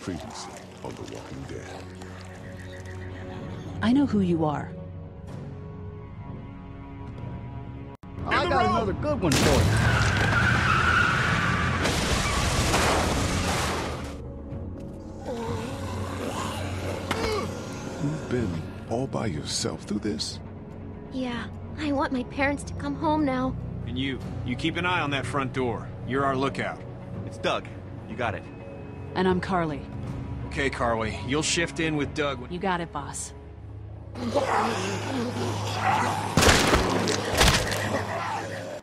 Previously on The Walking Dead. I know who you are. I got another good one for you. You've been all by yourself through this? Yeah, I want my parents to come home now. And you keep an eye on that front door. You're our lookout. It's Doug. You got it. And I'm Carly. Okay, Carly. You'll shift in with Doug. You got it, boss.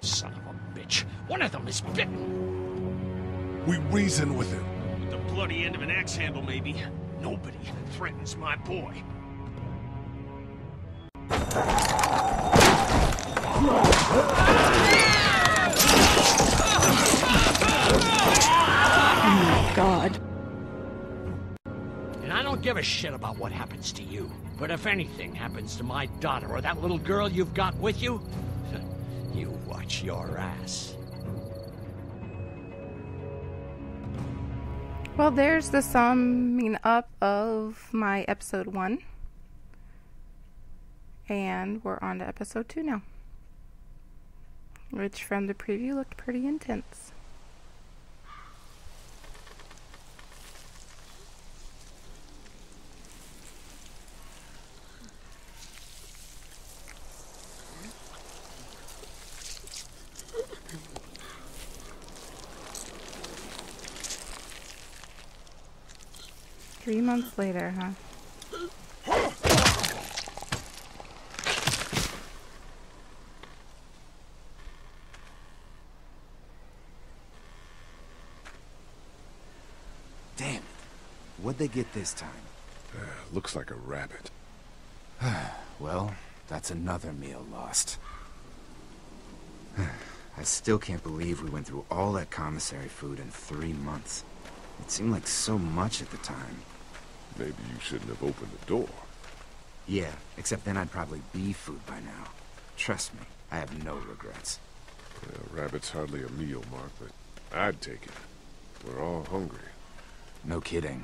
Son of a bitch. One of them is bitten. We reason with him. With the bloody end of an axe handle, maybe. Nobody threatens my boy. Oh my God. And I don't give a shit about what happens to you. But if anything happens to my daughter or that little girl you've got with you, you watch your ass. Well, there's the summing up of my episode 1. And we're on to episode 2 now. Which from the preview looked pretty intense. Three months later, huh? Damn it. What'd they get this time? Looks like a rabbit. Well, that's another meal lost. I still can't believe we went through all that commissary food in 3 months. It seemed like so much at the time. Maybe you shouldn't have opened the door. Yeah, except then I'd probably be food by now. Trust me, I have no regrets. Well, rabbit's hardly a meal, Mark, but I'd take it. We're all hungry. No kidding.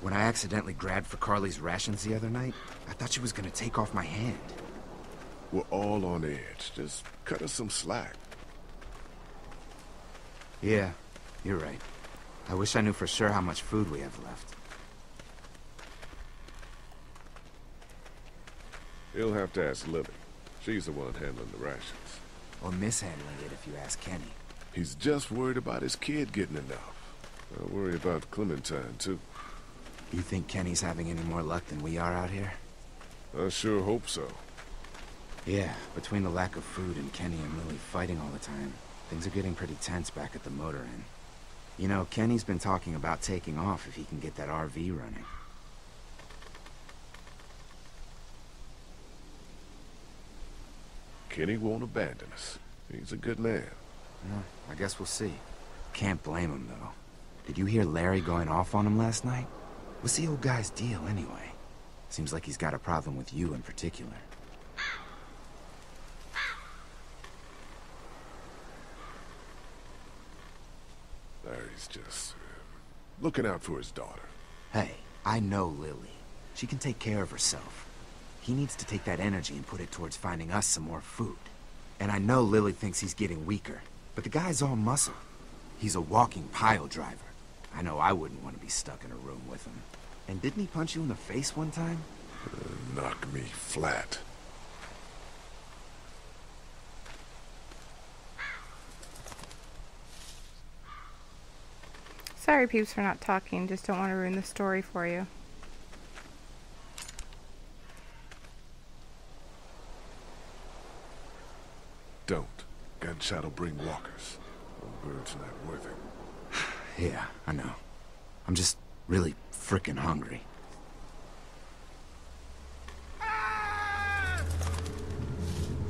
When I accidentally grabbed for Carly's rations the other night, I thought she was gonna take off my hand. We're all on edge. Just cut us some slack. Yeah, you're right. I wish I knew for sure how much food we have left. You'll have to ask Lily. She's the one handling the rations. Or mishandling it if you ask Kenny. He's just worried about his kid getting enough. I'll worry about Clementine, too. You think Kenny's having any more luck than we are out here? I sure hope so. Yeah, between the lack of food and Kenny and Lily fighting all the time, things are getting pretty tense back at the motor inn. You know, Kenny's been talking about taking off if he can get that RV running. Kenny won't abandon us. He's a good man. Well, I guess we'll see. Can't blame him, though. Did you hear Larry going off on him last night? What's the old guy's deal, anyway? Seems like he's got a problem with you in particular. Larry's just looking out for his daughter. Hey, I know Lily. She can take care of herself. He needs to take that energy and put it towards finding us some more food. And I know Lily thinks he's getting weaker, but the guy's all muscle. He's a walking pile driver. I know I wouldn't want to be stuck in a room with him. And didn't he punch you in the face one time? Knock me flat. Sorry, peeps, for not talking. Just don't want to ruin the story for you. Don't. Gunshot'll bring walkers. The bird's not worth it. Yeah, I know. I'm just really frickin' hungry. Ah!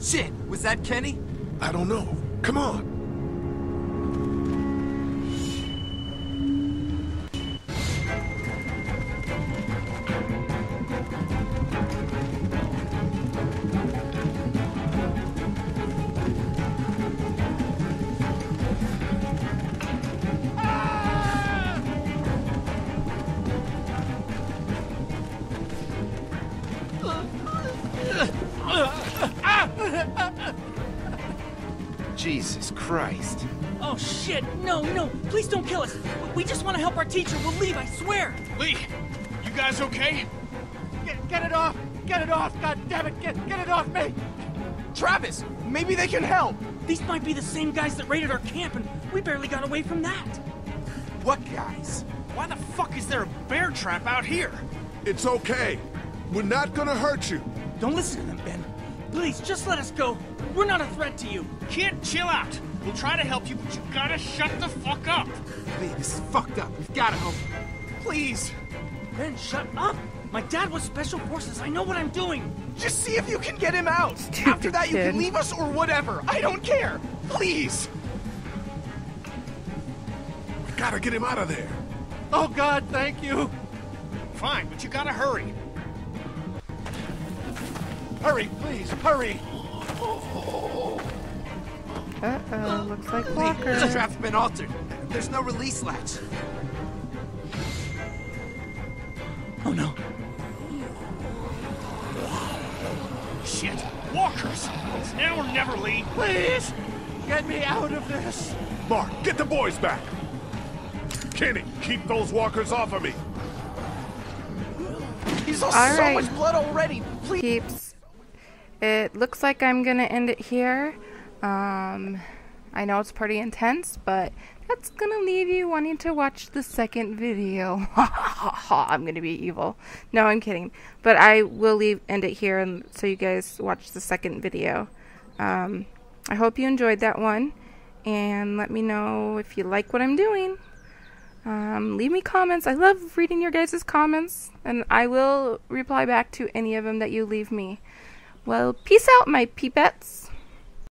Shit! Was that Kenny? I don't know. Come on! Jesus Christ. Oh, shit. No, no. Please don't kill us. We just want to help our teacher. We'll leave, I swear. Lee, you guys okay? Get it off. Get it off. God damn it. Get it off me. Travis, maybe they can help. These might be the same guys that raided our camp, and we barely got away from that. What guys? Why the fuck is there a bear trap out here? It's okay. We're not gonna hurt you. Don't listen to them, Ben. Please, just let us go. We're not a threat to you. Kid, chill out. We'll try to help you, but you gotta shut the fuck up. Lee, this is fucked up. We've gotta help. Please. Ben, shut up. My dad was Special Forces. I know what I'm doing. Just see if you can get him out. After that, you can leave us or whatever. I don't care. Please. We gotta get him out of there. Oh, God, thank you. Fine, but you gotta hurry. Hurry, please, hurry. Uh-oh, looks like Walker. The trap's been altered. There's no release latch. Oh, no. Shit, walkers. It's now or never, Lee. Please, get me out of this. Mark, get the boys back. Kenny, keep those walkers off of me. He's lost so much blood already. Please. Keeps. It looks like I'm gonna end it here. I know it's pretty intense, but that's gonna leave you wanting to watch the second video. Ha ha ha! I'm gonna be evil. No, I'm kidding. But I will end it here, and so you guys watch the second video. I hope you enjoyed that one, and let me know if you like what I'm doing. Leave me comments. I love reading your guys' comments, and I will reply back to any of them that you leave me. Well, peace out, my peepettes.